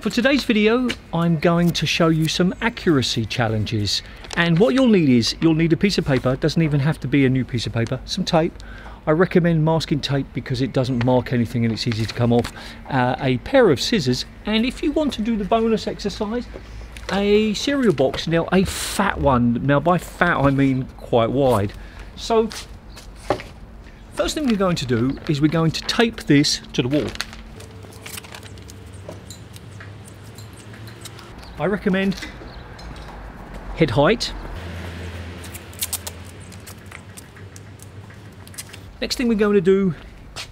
For today's video, I'm going to show you some accuracy challenges. And what you'll need is, you'll need a piece of paper. It doesn't even have to be a new piece of paper. Some tape. I recommend masking tape because it doesn't mark anything and it's easy to come off. A pair of scissors. And if you want to do the bonus exercise, a cereal box. Now, a fat one. Now, by fat, I mean quite wide. So, first thing we're going to do is we're going to tape this to the wall. I recommend head height. Next thing we're going to do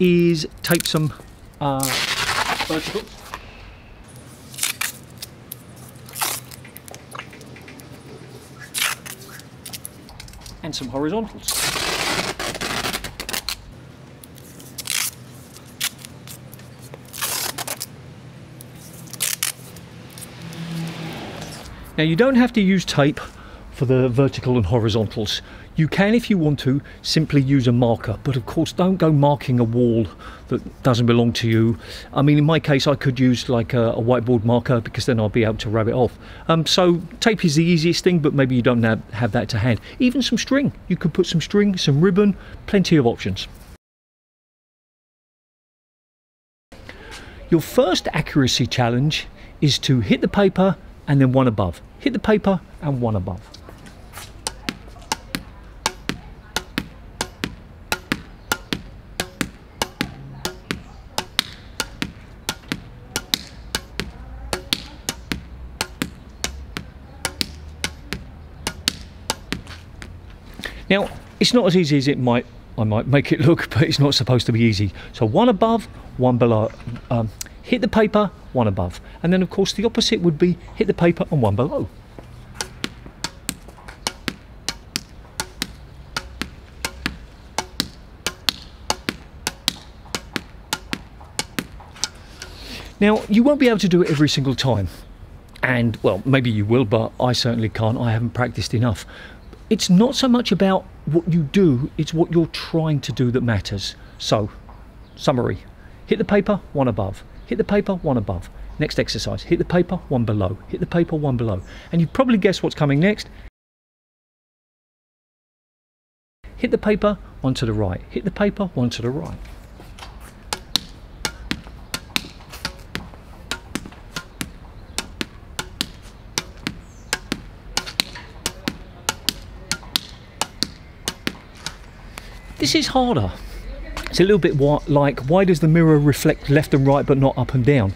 is tape some verticals. And some horizontals. Now, you don't have to use tape for the vertical and horizontals. You can, if you want to, simply use a marker, but of course don't go marking a wall that doesn't belong to you. I mean, in my case, I could use like a whiteboard marker because then I'll be able to rub it off. So tape is the easiest thing, but maybe you don't have that to hand. Even some string. You could put some string, some ribbon, plenty of options. Your first accuracy challenge is to hit the paper and then one above. Hit the paper and one above. Now, it's not as easy as I might make it look, but it's not supposed to be easy. So one above, one below. Hit the paper, one above. And then, of course, the opposite would be hit the paper and one below. Now, you won't be able to do it every single time. And, well, maybe you will, but I certainly can't. I haven't practiced enough. It's not so much about what you do, it's what you're trying to do that matters. So, summary. Hit the paper, one above. Hit the paper, one above. Next exercise, hit the paper, one below. Hit the paper, one below. And you probably guess what's coming next. Hit the paper, one to the right. Hit the paper, one to the right. This is harder. It's a little bit like, why does the mirror reflect left and right but not up and down?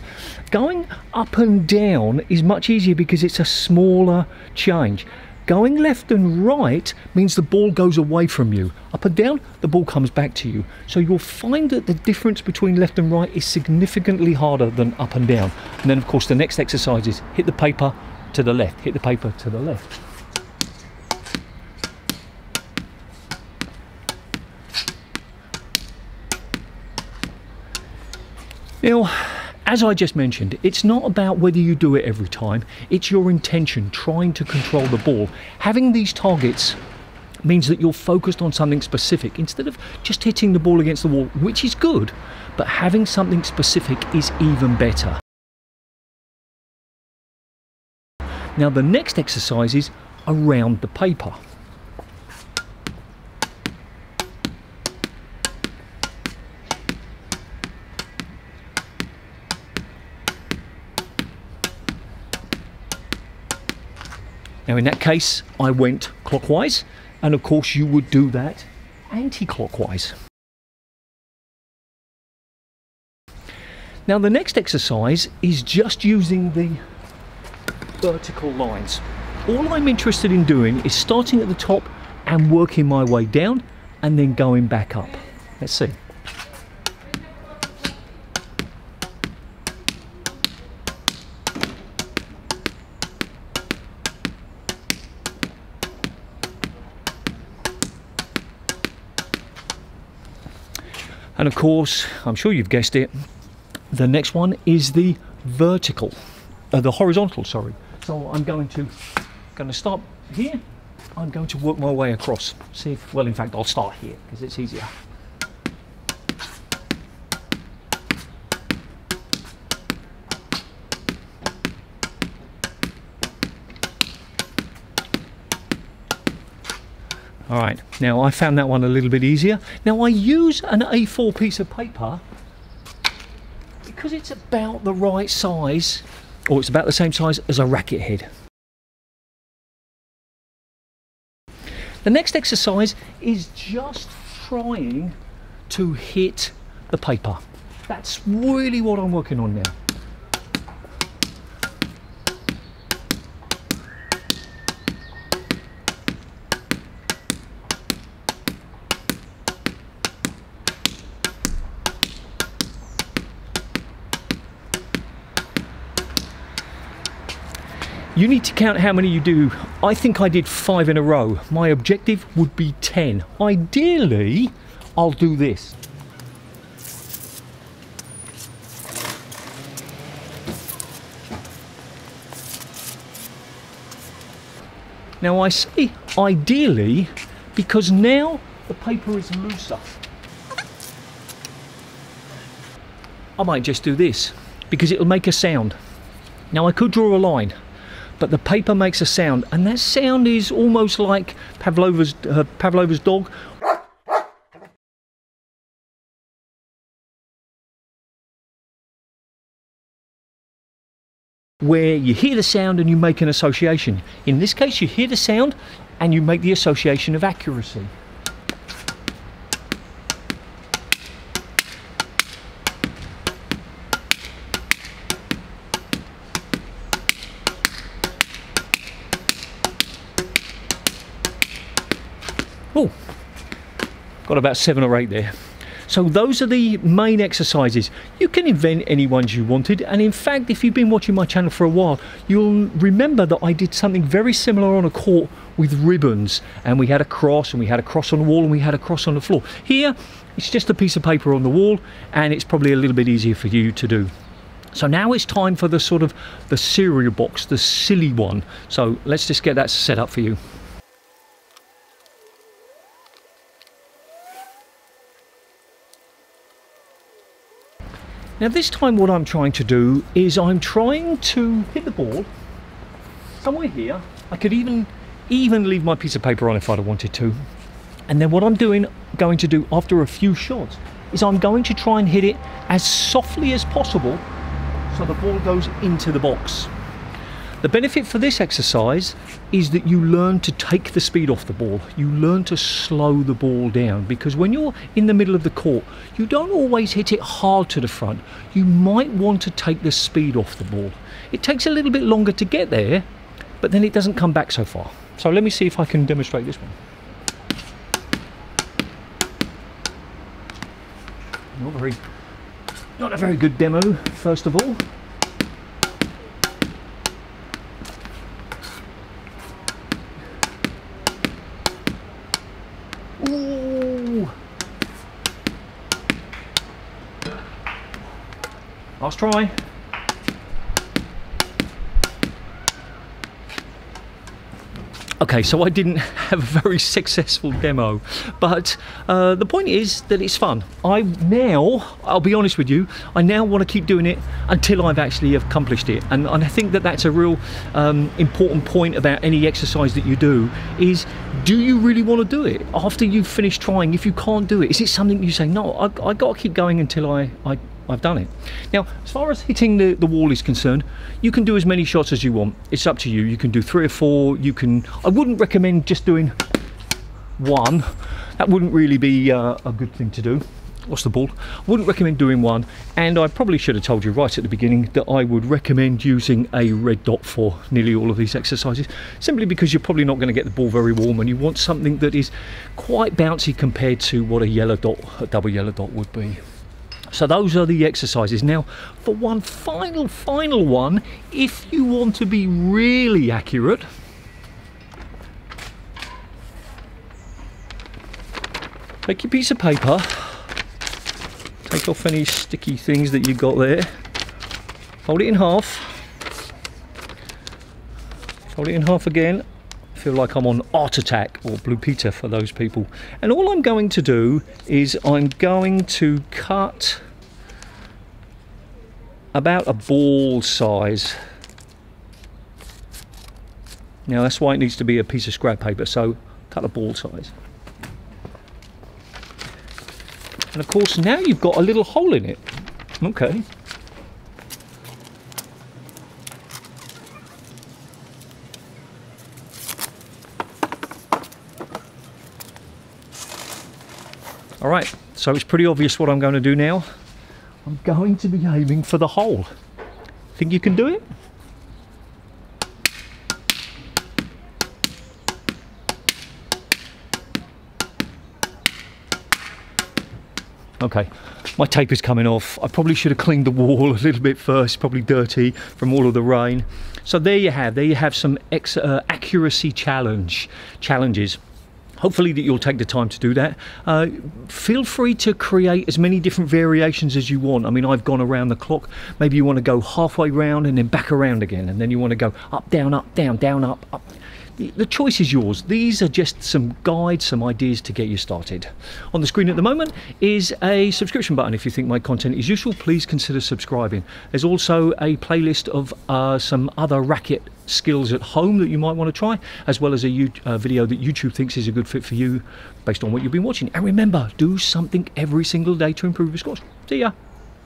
Going up and down is much easier because it's a smaller change. Going left and right means the ball goes away from you. Up and down, the ball comes back to you. So you'll find that the difference between left and right is significantly harder than up and down. And then, of course, the next exercise is hit the paper to the left, hit the paper to the left. Now, as I just mentioned, it's not about whether you do it every time, it's your intention, trying to control the ball. Having these targets means that you're focused on something specific instead of just hitting the ball against the wall, which is good, but having something specific is even better. Now, the next exercise is around the paper. Now, in that case, I went clockwise, and of course you would do that anti-clockwise. Now, the next exercise is just using the vertical lines. All I'm interested in doing is starting at the top and working my way down and then going back up. Let's see. And of course, I'm sure you've guessed it, the next one is the vertical, the horizontal, sorry. So I'm going to start here. I'm going to work my way across. See if, well, in fact, I'll start here because it's easier. All right, now I found that one a little bit easier. Now I use an A4 piece of paper because it's about the right size, or it's about the same size as a racket head. The next exercise is just trying to hit the paper. That's really what I'm working on now. You need to count how many you do. I think I did 5 in a row. My objective would be 10. Ideally, I'll do this. Now I say ideally because now the paper is looser. I might just do this because it'll make a sound. Now I could draw a line, but the paper makes a sound, and that sound is almost like Pavlova's dog. Where you hear the sound and you make an association. In this case, you hear the sound and you make the association of accuracy. Oh, got about 7 or 8 there. So those are the main exercises. You can invent any ones you wanted, and in fact, if you've been watching my channel for a while, you'll remember that I did something very similar on a court with ribbons, and we had a cross, and we had a cross on the wall, and we had a cross on the floor. Here, it's just a piece of paper on the wall, and it's probably a little bit easier for you to do. So now it's time for the sort of the cereal box, the silly one. So let's just get that set up for you. Now this time what I'm trying to do is I'm trying to hit the ball somewhere here. I could even leave my piece of paper on if I'd have wanted to. And then what I'm going to do after a few shots is I'm going to try and hit it as softly as possible so the ball goes into the box. The benefit for this exercise is that you learn to take the speed off the ball. You learn to slow the ball down, because when you're in the middle of the court, you don't always hit it hard to the front. You might want to take the speed off the ball. It takes a little bit longer to get there, but then it doesn't come back so far. So let me see if I can demonstrate this one. Not a very good demo, first of all. Last try. Okay, so I didn't have a very successful demo, but the point is that it's fun. I'll be honest with you, I now want to keep doing it until I've actually accomplished it. And I think that that's a real important point about any exercise that you do is, do you really want to do it? After you've finished trying, if you can't do it, is it something you say, no, I've got to keep going until I've done it. Now, as far as hitting the wall is concerned, you can do as many shots as you want. It's up to you. You can do 3 or 4. I wouldn't recommend just doing 1. That wouldn't really be a good thing to do. What's the ball? I wouldn't recommend doing 1. And I probably should have told you right at the beginning that I would recommend using a red dot for nearly all of these exercises, simply because you're probably not going to get the ball very warm, and you want something that is quite bouncy compared to what a double yellow dot would be. So those are the exercises. Now, for one final one, if you want to be really accurate, take your piece of paper, take off any sticky things that you got there, fold it in half, fold it in half again. Feel like I'm on Art Attack or Blue Peter for those people. And all I'm going to do is I'm going to cut about a ball size. Now that's why it needs to be a piece of scrap paper. So cut the ball size. And of course now you've got a little hole in it. Okay. All right, so it's pretty obvious what I'm going to do now. I'm going to be aiming for the hole. Think you can do it? Okay, my tape is coming off. I probably should have cleaned the wall a little bit first, probably dirty from all of the rain. So there you have some accuracy challenges. Hopefully that you'll take the time to do that. Feel free to create as many different variations as you want. I mean, I've gone around the clock. Maybe you want to go halfway round and then back around again. And then you want to go up, down, up, up. The choice is yours. These are just some guides, some ideas to get you started. On the screen at the moment is a subscription button. If you think my content is useful, please consider subscribing. There's also a playlist of some other racket skills at home that you might want to try, as well as a video that YouTube thinks is a good fit for you based on what you've been watching. And remember, do something every single day to improve your scores. See ya.